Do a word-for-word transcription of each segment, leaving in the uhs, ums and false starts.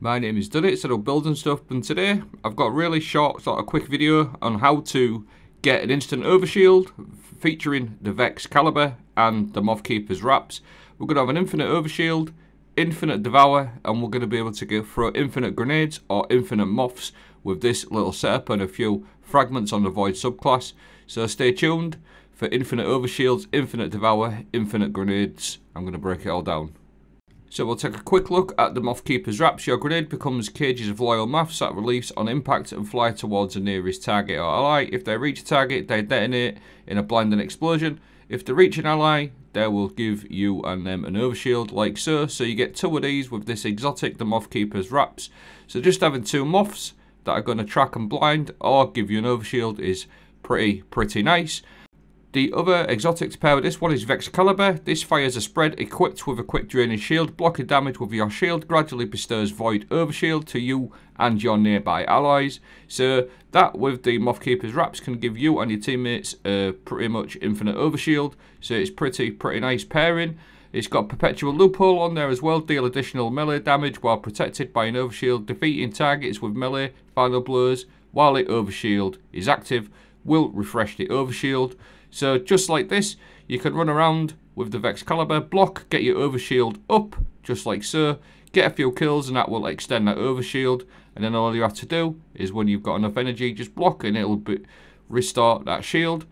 My name is Duddits, I do building stuff, and today I've got a really short, sort of quick video on how to get an instant overshield featuring the Vexcalibur and the Mothkeeper's Wraps. We're going to have an infinite overshield, infinite devour, and we're going to be able to go throw infinite grenades or infinite moths with this little setup and a few fragments on the Void subclass. So stay tuned for infinite overshields, infinite devour, infinite grenades. I'm going to break it all down. So we'll take a quick look at the Mothkeeper's Wraps. Your grenade becomes cages of loyal moths that release on impact and fly towards the nearest target or ally. If they reach a target, they detonate in a blinding explosion. If they reach an ally, they will give you and them an overshield like so. So you get two of these with this exotic, the Mothkeeper's Wraps. So just having two moths that are going to track and blind or give you an overshield is pretty, pretty nice. The other exotic to pair with this one is Vexcalibur. This fires a spread equipped with a quick draining shield, blocking damage with your shield, gradually bestows void overshield to you and your nearby allies. So that with the Mothkeeper's Wraps can give you and your teammates uh, pretty much infinite overshield. So it's pretty, pretty nice pairing. It's got perpetual loophole on there as well, deal additional melee damage while protected by an overshield, defeating targets with melee final blows while the overshield is active, will refresh the overshield. So just like this, you can run around with the Vexcalibur, block, get your overshield up, just like so, get a few kills and that will extend that overshield, and then all you have to do is when you've got enough energy, just block and it'll be restore that shield.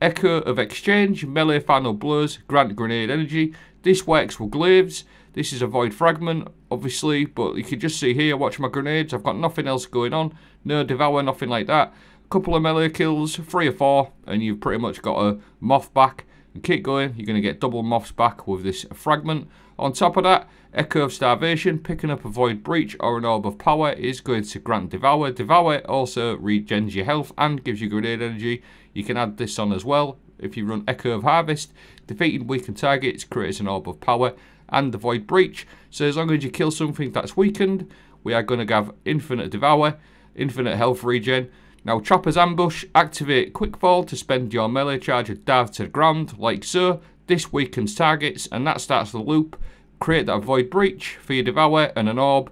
Echo of Exchange, melee final blows, grant grenade energy. This works with glaives. This is a void fragment, obviously, but you can just see here, watch my grenades, I've got nothing else going on, no devour, nothing like that. Couple of melee kills, three or four, and you've pretty much got a moth back. And keep going, you're going to get double moths back with this fragment. On top of that, Echo of Starvation, picking up a void breach or an orb of power is going to grant devour. Devour also regens your health and gives you grenade energy. You can add this on as well if you run Echo of Harvest. Defeating weakened targets creates an orb of power and the void breach. So as long as you kill something that's weakened, we are going to have infinite devour, infinite health regen. Now, Trapper's Ambush, activate Quickfall to spend your melee charge and dive to the ground, like so. This weakens targets, and that starts the loop. Create that Void Breach for your Devour and an Orb.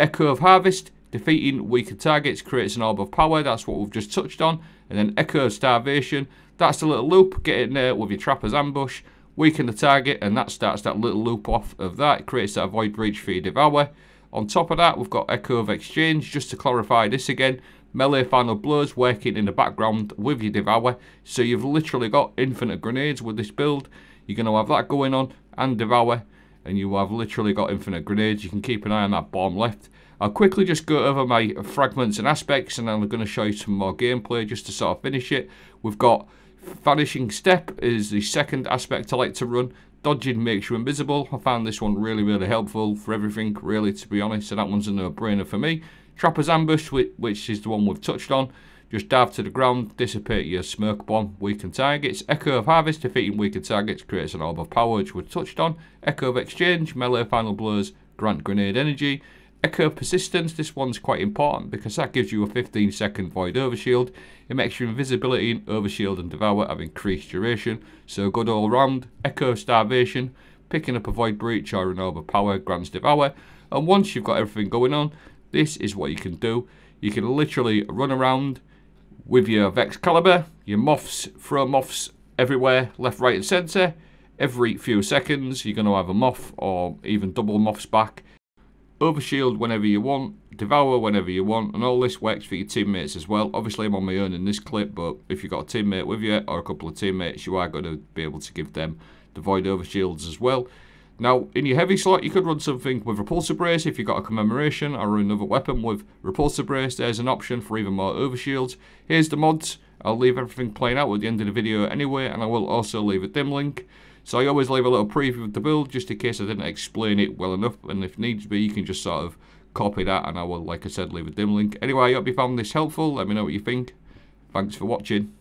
Echo of Harvest, defeating weakened targets, creates an Orb of Power. That's what we've just touched on. And then Echo of Starvation, that's the little loop. Get in there with your Trapper's Ambush, weaken the target, and that starts that little loop off of that. It creates that Void Breach for your Devour. On top of that, we've got Echo of Exchange, just to clarify this again. Melee final blows working in the background with your devour. So you've literally got infinite grenades with this build. You're going to have that going on and devour. And you have literally got infinite grenades. You can keep an eye on that bomb left. I'll quickly just go over my fragments and aspects. And then I'm going to show you some more gameplay just to sort of finish it. We've got Vanishing Step is the second aspect I like to run. Dodging makes you invisible. I found this one really, really helpful for everything, really, to be honest. So that one's a no-brainer for me. Trapper's Ambush, which is the one we've touched on. Just dive to the ground, dissipate your smoke bomb, weaken targets. Echo of Harvest, defeating weakened targets, creates an orb of power, which we've touched on. Echo of Exchange, melee final blows, grant grenade energy. Echo of Persistence, this one's quite important because that gives you a fifteen second void overshield. It makes your invisibility and overshield and devour have increased duration, so good all round. Echo of Starvation, picking up a void breach or an orb of power, grants devour. And once you've got everything going on, this is what you can do. You can literally run around with your Vexcalibur, your moths, throw moths everywhere, left, right and centre. Every few seconds you're going to have a moth or even double moths back. Overshield whenever you want, devour whenever you want, and all this works for your teammates as well. Obviously I'm on my own in this clip, but if you've got a teammate with you or a couple of teammates, you are going to be able to give them the void overshields as well. Now, in your heavy slot, you could run something with Repulsor Brace if you've got a commemoration or another weapon with Repulsor Brace. There's an option for even more overshields. Here's the mods. I'll leave everything playing out at the end of the video anyway, and I will also leave a dim link. So I always leave a little preview of the build just in case I didn't explain it well enough, and if needs be, you can just sort of copy that, and I will, like I said, leave a dim link. Anyway, I hope you found this helpful. Let me know what you think. Thanks for watching.